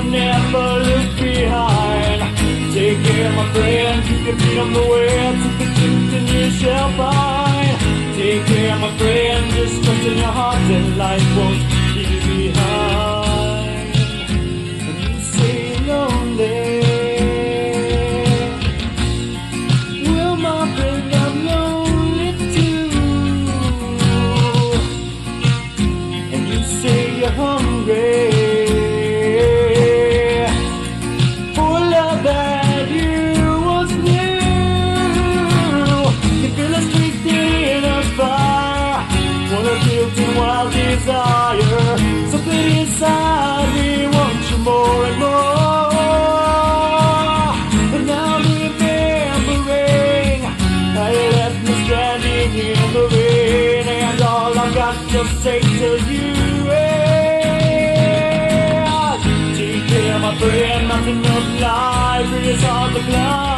but never look behind. Take care, my friends, you can beat them the way to the truth and you shall find. Take care, my friends, just trust in your heart and life won't leave you behind. When you say lonely, well, my friend, I'm lonely too. And you say you're hungry. Wild desire, something inside me wants you more and more. And now I'm remembering how you left me standing in the rain, and all I've got to say to you is, take care, my friend, nothing of life is hard to climb.